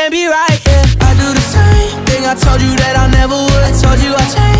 can't be right, yeah. I do the same thing I told you that I never would. I told you I'd change.